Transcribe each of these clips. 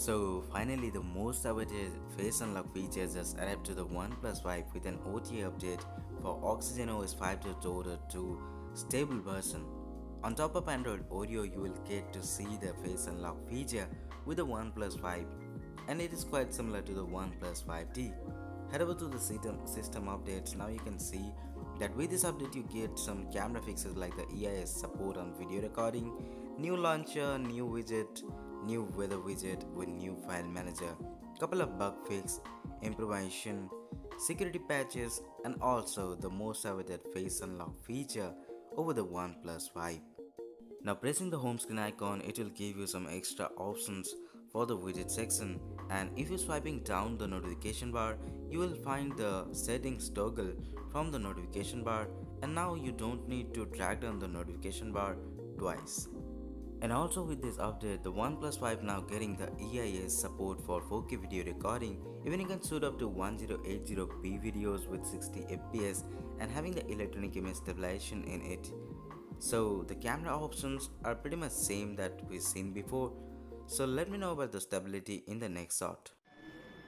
So finally, the most awaited face unlock feature just arrived to the OnePlus 5 with an OTA update for Oxygen OS 5.0.2 stable version. On top of Android Oreo, you will get to see the face unlock feature with the OnePlus 5, and it is quite similar to the OnePlus 5T. Head over to the system updates. Now you can see that with this update you get some camera fixes like the EIS support on video recording, new launcher, new widget, new weather widget with new file manager, couple of bug fix, improvisation, security patches, and also the most awaited face unlock feature over the OnePlus 5. Now pressing the home screen icon, it will give you some extra options for the widget section, and if you're swiping down the notification bar, you will find the settings toggle from the notification bar, and now you don't need to drag down the notification bar twice. And also with this update, the OnePlus 5 now getting the EIS support for 4K video recording. Even you can shoot up to 1080p videos with 60 fps and having the electronic image stabilization in it. So the camera options are pretty much same that we've seen before. So let me know about the stability in the next shot.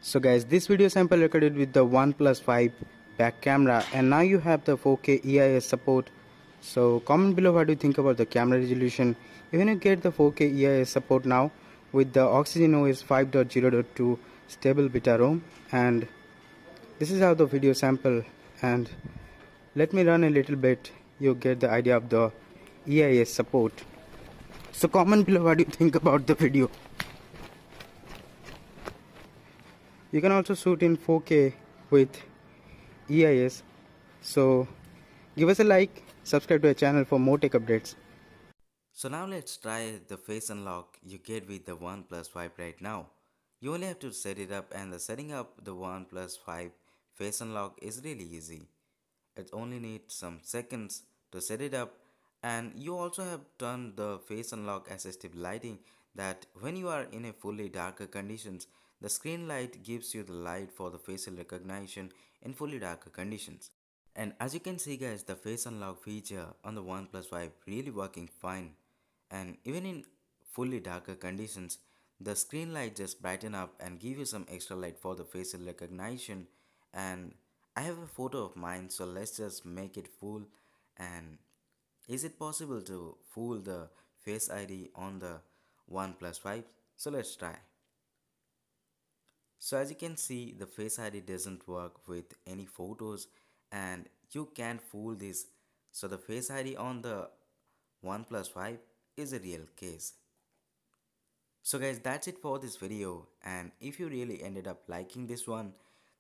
So guys, this video sample recorded with the OnePlus 5 back camera, and now you have the 4K EIS support. So comment below what do you think about the camera resolution. Even you get the 4K EIS support now with the Oxygen OS 5.0.2 stable beta ROM, and this is how the video sample, and let me run a little bit. You get the idea of the EIS support. So comment below what do you think about the video. You can also shoot in 4K with EIS. So give us a like, subscribe to our channel for more tech updates. So now let's try the face unlock you get with the OnePlus 5 right now. You only have to set it up, and the setting up the OnePlus 5 face unlock is really easy. It only needs some seconds to set it up, and you also have turned the face unlock assistive lighting, that when you are in a fully darker conditions, the screen light gives you the light for the facial recognition in fully darker conditions. And as you can see guys, the face unlock feature on the OnePlus 5 really working fine, and even in fully darker conditions the screen light just brighten up and give you some extra light for the facial recognition. And I have a photo of mine, so let's just make it full. And is it possible to fool the Face ID on the OnePlus 5? So let's try. So as you can see, the Face ID doesn't work with any photos, and you can fool this. So the Face ID on the OnePlus 5 is a real case. So guys, that's it for this video, and if you really ended up liking this one,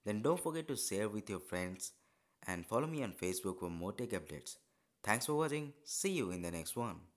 then don't forget to share with your friends and follow me on Facebook for more tech updates. Thanks for watching. See you in the next one.